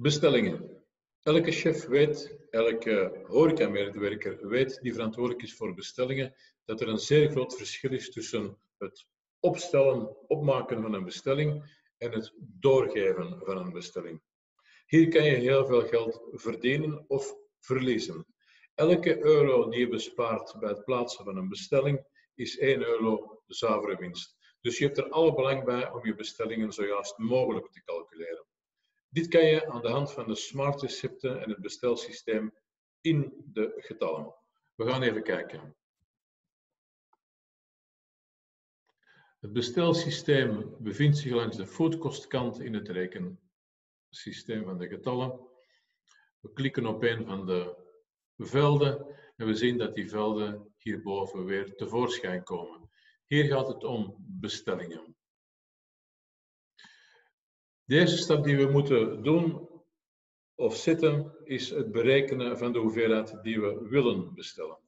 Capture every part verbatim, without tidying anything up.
Bestellingen. Elke chef weet, elke horecamedewerker weet die verantwoordelijk is voor bestellingen, dat er een zeer groot verschil is tussen het opstellen, opmaken van een bestelling en het doorgeven van een bestelling. Hier kan je heel veel geld verdienen of verliezen. Elke euro die je bespaart bij het plaatsen van een bestelling is één euro zuivere winst. Dus je hebt er alle belang bij om je bestellingen zo juist mogelijk te calculeren. Dit kan je aan de hand van de smartrecepten en het bestelsysteem in de getallen. We gaan even kijken. Het bestelsysteem bevindt zich langs de foodkostkant in het rekensysteem van de getallen. We klikken op een van de velden en we zien dat die velden hierboven weer tevoorschijn komen. Hier gaat het om bestellingen. De eerste stap die we moeten doen of zetten is het berekenen van de hoeveelheid die we willen bestellen.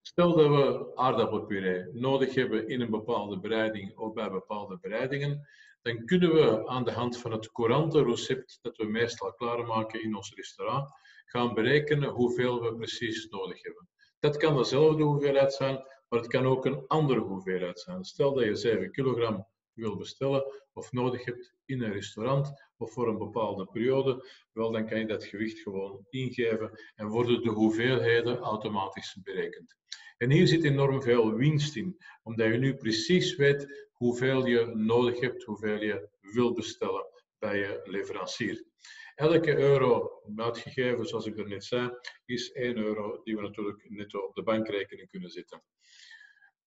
Stel dat we aardappelpuree nodig hebben in een bepaalde bereiding of bij bepaalde bereidingen, dan kunnen we aan de hand van het courantenrecept dat we meestal klaarmaken in ons restaurant, gaan berekenen hoeveel we precies nodig hebben. Dat kan dezelfde hoeveelheid zijn, maar het kan ook een andere hoeveelheid zijn. Stel dat je zeven kilogram wil bestellen of nodig hebt in een restaurant of voor een bepaalde periode, wel dan kan je dat gewicht gewoon ingeven en worden de hoeveelheden automatisch berekend. En hier zit enorm veel winst in, omdat je nu precies weet hoeveel je nodig hebt, hoeveel je wil bestellen bij je leverancier. Elke euro uitgegeven, zoals ik er net zei, is één euro die we natuurlijk netto op de bankrekening kunnen zetten.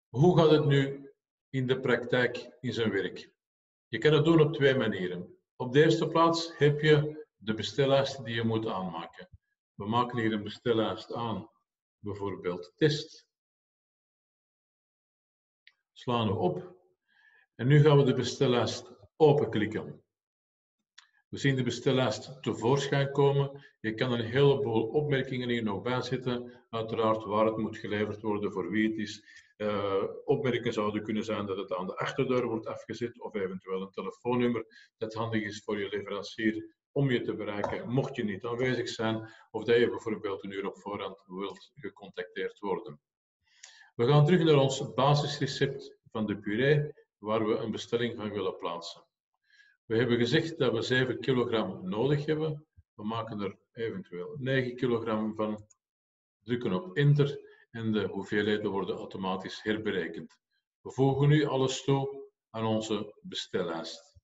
Hoe gaat het nu in de praktijk in zijn werk? Je kan het doen op twee manieren. Op de eerste plaats heb je de bestellijst die je moet aanmaken. We maken hier een bestellijst aan, bijvoorbeeld test. Slaan we op en nu gaan we de bestellijst openklikken. We zien de bestellijst tevoorschijn komen. Je kan een heleboel opmerkingen hier nog bij zetten. Uiteraard waar het moet geleverd worden, voor wie het is. Uh, opmerkingen zouden kunnen zijn dat het aan de achterdeur wordt afgezet of eventueel een telefoonnummer dat handig is voor je leverancier om je te bereiken, mocht je niet aanwezig zijn of dat je bijvoorbeeld een uur op voorhand wilt gecontacteerd worden. We gaan terug naar ons basisrecept van de puree waar we een bestelling van willen plaatsen. We hebben gezegd dat we zeven kilogram nodig hebben. We maken er eventueel negen kilogram van, drukken op enter en de hoeveelheden worden automatisch herberekend. We voegen nu alles toe aan onze bestellijst.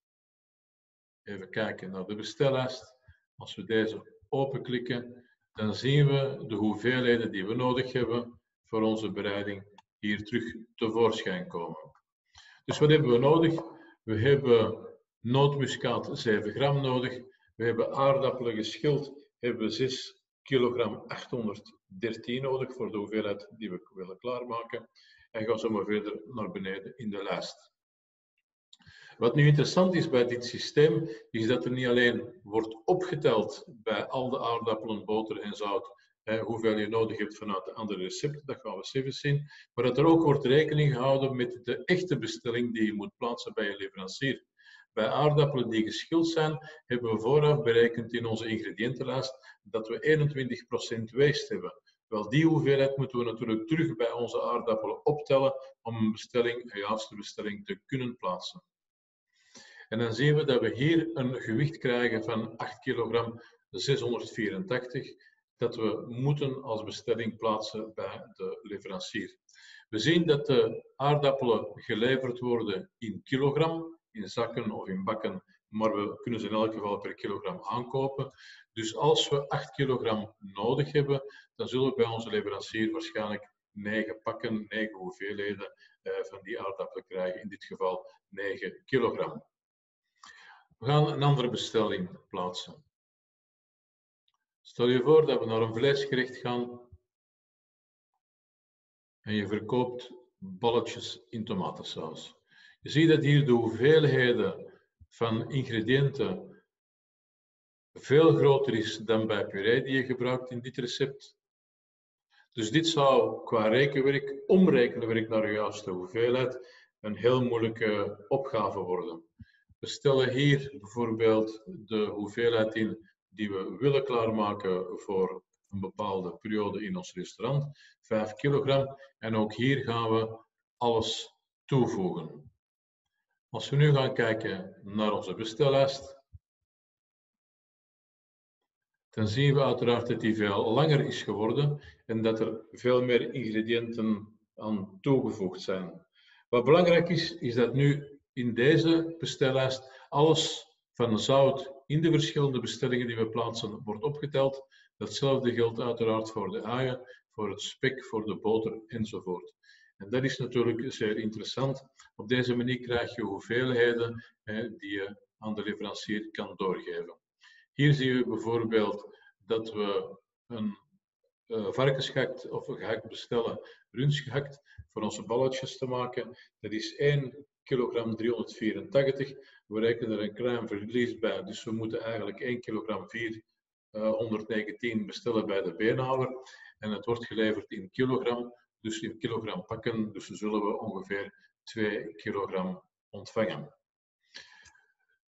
Even kijken naar de bestellijst. Als we deze openklikken, dan zien we de hoeveelheden die we nodig hebben voor onze bereiding hier terug tevoorschijn komen. Dus wat hebben we nodig? We hebben nootmuskaat zeven gram nodig. We hebben aardappelen geschild, hebben we zes kilogram achthonderddertien nodig voor de hoeveelheid die we willen klaarmaken. En gaan zo maar verder naar beneden in de lijst. Wat nu interessant is bij dit systeem, is dat er niet alleen wordt opgeteld bij al de aardappelen, boter en zout, eh, hoeveel je nodig hebt vanuit de andere recepten, dat gaan we zelf zien, maar dat er ook wordt rekening gehouden met de echte bestelling die je moet plaatsen bij je leverancier. Bij aardappelen die geschild zijn, hebben we vooraf berekend in onze ingrediëntenlijst dat we eenentwintig procent waste hebben. Wel, die hoeveelheid moeten we natuurlijk terug bij onze aardappelen optellen om een bestelling, een juiste bestelling te kunnen plaatsen. En dan zien we dat we hier een gewicht krijgen van acht kilogram zeshonderdvierentachtig dat we moeten als bestelling plaatsen bij de leverancier. We zien dat de aardappelen geleverd worden in kilogram, in zakken of in bakken, maar we kunnen ze in elk geval per kilogram aankopen. Dus als we acht kilogram nodig hebben, dan zullen we bij onze leverancier waarschijnlijk negen pakken, negen hoeveelheden eh, van die aardappelen krijgen, in dit geval negen kilogram. We gaan een andere bestelling plaatsen. Stel je voor dat we naar een vleesgerecht gaan en je verkoopt balletjes in tomatensaus. Je ziet dat hier de hoeveelheden van ingrediënten veel groter is dan bij puree die je gebruikt in dit recept. Dus dit zou qua rekenwerk, omrekenwerk naar de juiste hoeveelheid, een heel moeilijke opgave worden. We stellen hier bijvoorbeeld de hoeveelheid in die we willen klaarmaken voor een bepaalde periode in ons restaurant, vijf kilogram. En ook hier gaan we alles toevoegen. Als we nu gaan kijken naar onze bestellijst, dan zien we uiteraard dat die veel langer is geworden en dat er veel meer ingrediënten aan toegevoegd zijn. Wat belangrijk is, is dat nu in deze bestellijst alles van zout in de verschillende bestellingen die we plaatsen wordt opgeteld. Datzelfde geldt uiteraard voor de uien, voor het spek, voor de boter enzovoort. En dat is natuurlijk zeer interessant. Op deze manier krijg je hoeveelheden eh, die je aan de leverancier kan doorgeven. Hier zien we bijvoorbeeld dat we een uh, varkensgehakt of gehakt bestellen, rundgehakt, voor onze balletjes te maken. Dat is één kilogram driehonderdvierentachtig. We rekenen er een klein verlies bij, dus we moeten eigenlijk één kilogram vierhonderdnegentien bestellen bij de beenhouwer. En het wordt geleverd in kilogram, dus in kilogram pakken. Dus zullen we ongeveer twee kilogram ontvangen.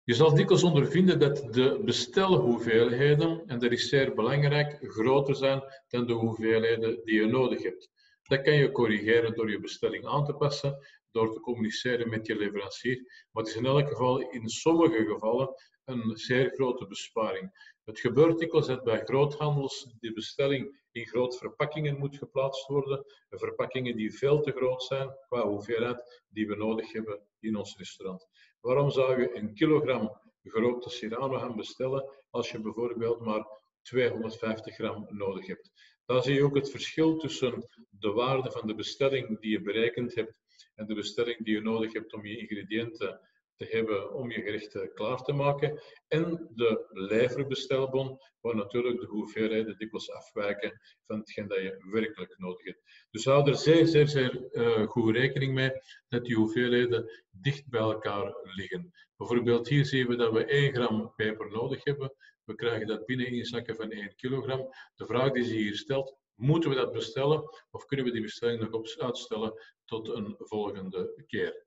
Je zal dikwijls ondervinden dat de bestelhoeveelheden, en dat is zeer belangrijk, groter zijn dan de hoeveelheden die je nodig hebt. Dat kan je corrigeren door je bestelling aan te passen, door te communiceren met je leverancier. Maar het is in elk geval, in sommige gevallen, een zeer grote besparing. Het gebeurt dikwijls dat bij groothandels de bestelling in grote verpakkingen moet geplaatst worden. Verpakkingen die veel te groot zijn qua hoeveelheid die we nodig hebben in ons restaurant. Waarom zou je een kilogram gerookte Serrano gaan bestellen als je bijvoorbeeld maar tweehonderdvijftig gram nodig hebt? Daar zie je ook het verschil tussen de waarde van de bestelling die je berekend hebt en de bestelling die je nodig hebt om je ingrediënten te hebben om je gerechten klaar te maken, en de leverbestelbon, waar natuurlijk de hoeveelheden dikwijls afwijken van hetgeen dat je werkelijk nodig hebt. Dus hou er zeer, zeer, zeer uh, goed rekening mee dat die hoeveelheden dicht bij elkaar liggen. Bijvoorbeeld hier zien we dat we één gram peper nodig hebben. We krijgen dat binnen in zakken van één kilogram. De vraag die zich hier stelt, moeten we dat bestellen of kunnen we die bestelling nog op uitstellen tot een volgende keer?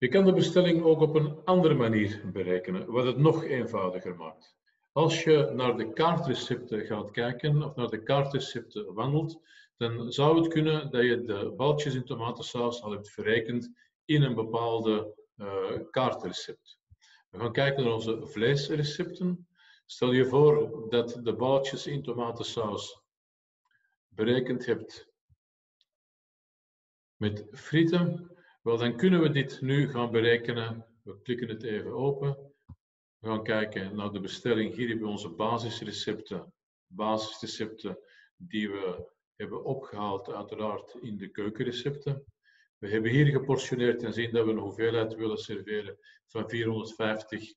Je kan de bestelling ook op een andere manier berekenen, wat het nog eenvoudiger maakt. Als je naar de kaartrecepten gaat kijken, of naar de kaartrecepten wandelt, dan zou het kunnen dat je de balletjes in tomatensaus al hebt verrekend in een bepaalde uh, kaartrecept. We gaan kijken naar onze vleesrecepten. Stel je voor dat de balletjes in tomatensaus berekend hebt met frieten. Wel, dan kunnen we dit nu gaan berekenen. We klikken het even open. We gaan kijken naar de bestelling. Hier hebben we onze basisrecepten. Basisrecepten die we hebben opgehaald, uiteraard in de keukenrecepten. We hebben hier geportioneerd en zien dat we een hoeveelheid willen serveren van vierhonderdvijftig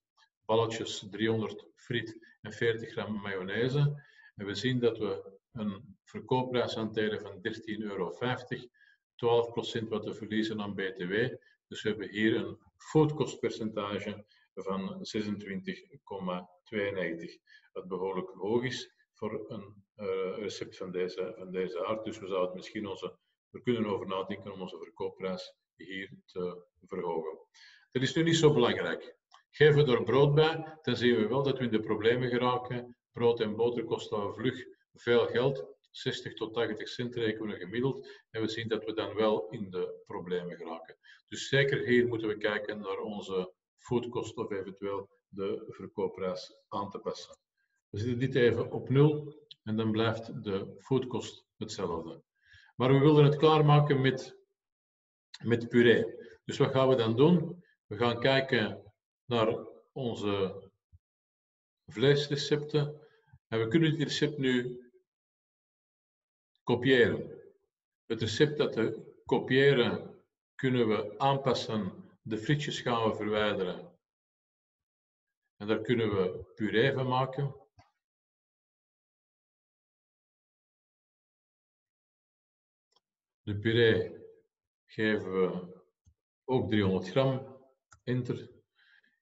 balletjes, driehonderd friet en veertig gram mayonaise. En we zien dat we een verkoopprijs hanteren van dertien euro vijftig. twaalf procent wat we verliezen aan B T W. Dus we hebben hier een foodkostpercentage van zesentwintig komma tweeënnegentig. Wat behoorlijk hoog is voor een uh, recept van deze, van deze aard. Dus we zouden misschien onze, we kunnen over nadenken om onze verkoopprijs hier te verhogen. Dat is nu niet zo belangrijk. Geven we er brood bij, dan zien we wel dat we in de problemen geraken. Brood en boter kosten vlug veel geld. zestig tot tachtig cent rekenen we gemiddeld en we zien dat we dan wel in de problemen geraken. Dus zeker hier moeten we kijken naar onze foodkosten of eventueel de verkoopprijs aan te passen. We zetten dit even op nul en dan blijft de foodkost hetzelfde. Maar we willen het klaarmaken met, met puree. Dus wat gaan we dan doen? We gaan kijken naar onze vleesrecepten en we kunnen dit recept nu kopiëren. Het recept dat we kopiëren kunnen we aanpassen. De frietjes gaan we verwijderen. En daar kunnen we puree van maken. De puree geven we ook driehonderd gram. Enter.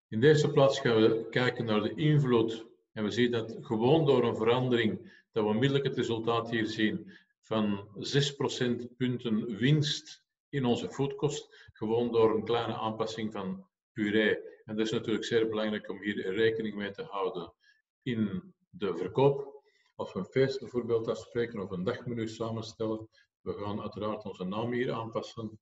In deze plaats gaan we kijken naar de invloed. En we zien dat gewoon door een verandering dat we onmiddellijk het resultaat hier zien van zes procentpunten winst in onze foodkost, gewoon door een kleine aanpassing van puree. En dat is natuurlijk zeer belangrijk om hier rekening mee te houden in de verkoop. Als we een feest bijvoorbeeld afspreken of een dagmenu samenstellen, we gaan uiteraard onze naam hier aanpassen.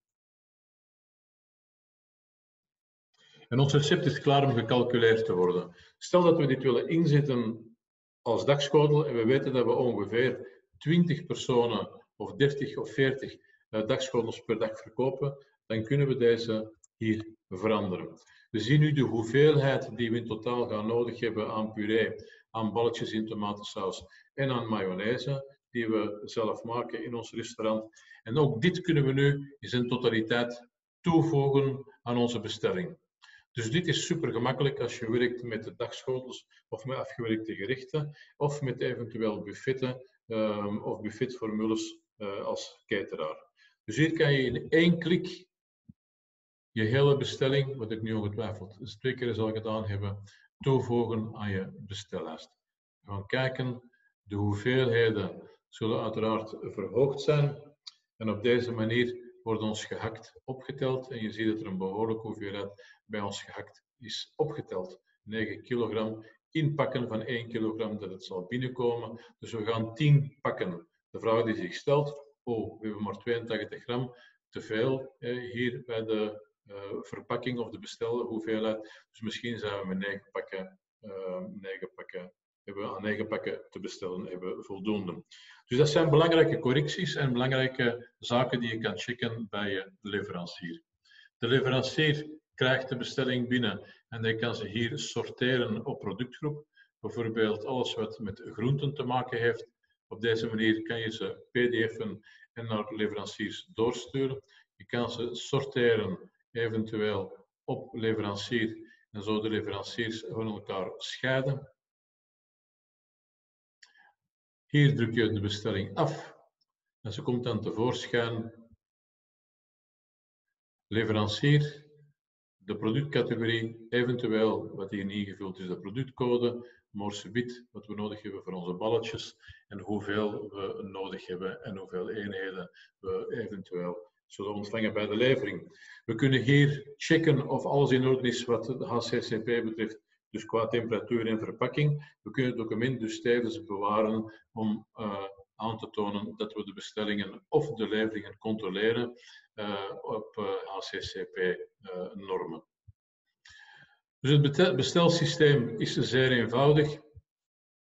En ons recept is klaar om gecalculeerd te worden. Stel dat we dit willen inzetten als dagschotel en we weten dat we ongeveer twintig personen of dertig of veertig dagschotels per dag verkopen, dan kunnen we deze hier veranderen. We zien nu de hoeveelheid die we in totaal gaan nodig hebben aan puree, aan balletjes in tomatensaus en aan mayonaise die we zelf maken in ons restaurant. En ook dit kunnen we nu in zijn totaliteit toevoegen aan onze bestelling. Dus dit is super gemakkelijk als je werkt met de dagschotels of met afgewerkte gerechten of met eventueel buffetten um, of buffetformules uh, als cateraar. Dus hier kan je in één klik je hele bestelling, wat ik nu ongetwijfeld dus twee keer zal gedaan hebben, toevoegen aan je bestellijst. We gaan kijken, de hoeveelheden zullen uiteraard verhoogd zijn en op deze manier wordt ons gehakt opgeteld en je ziet dat er een behoorlijke hoeveelheid bij ons gehakt is opgeteld. negen kilogram inpakken van één kilogram dat het zal binnenkomen. Dus we gaan tien pakken. De vraag die zich stelt, oh, we hebben maar tweeëntachtig gram, te veel eh, hier bij de uh, verpakking of de bestelde hoeveelheid. Dus misschien zijn we met negen pakken, uh, negen pakken hebben we aan negen pakken te bestellen hebben voldoende. Dus dat zijn belangrijke correcties en belangrijke zaken die je kan checken bij je leverancier. De leverancier krijgt de bestelling binnen en hij kan ze hier sorteren op productgroep. Bijvoorbeeld alles wat met groenten te maken heeft. Op deze manier kan je ze pdf'en en naar leveranciers doorsturen. Je kan ze sorteren eventueel op leverancier en zo de leveranciers van elkaar scheiden. Hier druk je de bestelling af en ze komt dan tevoorschijn. Leverancier, de productcategorie, eventueel wat hier niet ingevuld is, de productcode, morsebit, wat we nodig hebben voor onze balletjes en hoeveel we nodig hebben en hoeveel eenheden we eventueel zullen ontvangen bij de levering. We kunnen hier checken of alles in orde is wat de H A C C P betreft. Dus qua temperatuur en verpakking. We kunnen het document dus tijdens bewaren om uh, aan te tonen dat we de bestellingen of de leveringen controleren uh, op uh, H A C C P-normen. Dus het bestelsysteem is zeer eenvoudig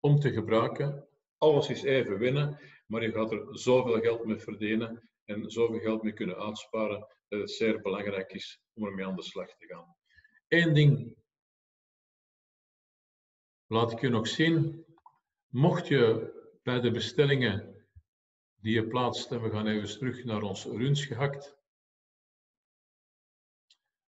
om te gebruiken. Alles is even winnen, maar je gaat er zoveel geld mee verdienen en zoveel geld mee kunnen uitsparen dat het zeer belangrijk is om ermee aan de slag te gaan. Eén ding laat ik je nog zien, mocht je bij de bestellingen die je plaatst, en we gaan even terug naar ons runs gehakt,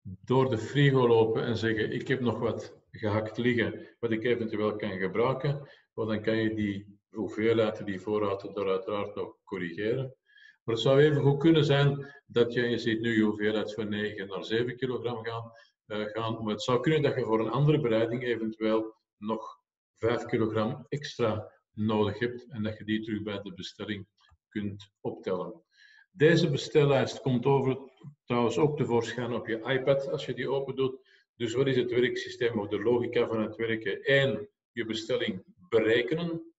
door de frigo lopen en zeggen, ik heb nog wat gehakt liggen, wat ik eventueel kan gebruiken, want dan kan je die hoeveelheid, die voorraad, daar uiteraard nog corrigeren. Maar het zou even goed kunnen zijn dat je, je ziet nu je hoeveelheid van negen naar zeven kilogram gaan, uh, gaan, maar het zou kunnen dat je voor een andere bereiding eventueel nog vijf kilogram extra nodig hebt en dat je die terug bij de bestelling kunt optellen. Deze bestellijst komt over trouwens ook tevoorschijn op je iPad als je die open doet. Dus wat is het werksysteem of de logica van het werken? één. Je bestelling berekenen.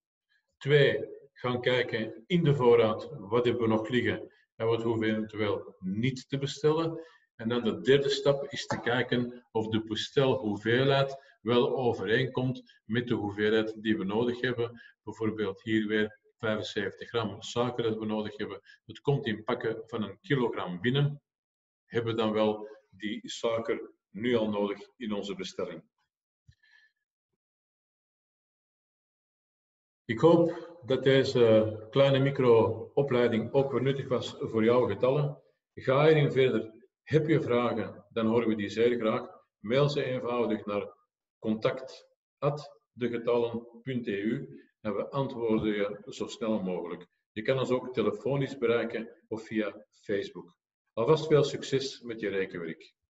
twee. Gaan kijken in de voorraad wat hebben we nog liggen en wat hoeven we eventueel niet te bestellen. En dan de derde stap is te kijken of de bestelhoeveelheid wel overeenkomt met de hoeveelheid die we nodig hebben. Bijvoorbeeld hier weer vijfenzeventig gram suiker dat we nodig hebben. Het komt in pakken van een kilogram binnen. Hebben we dan wel die suiker nu al nodig in onze bestelling? Ik hoop dat deze kleine micro-opleiding ook weer nuttig was voor jouw getallen. Ga hierin verder. Heb je vragen, dan horen we die zeer graag. Mail ze eenvoudig naar contact apenstaartje de getallen punt e u en we antwoorden je zo snel mogelijk. Je kan ons ook telefonisch bereiken of via Facebook. Alvast veel succes met je rekenwerk.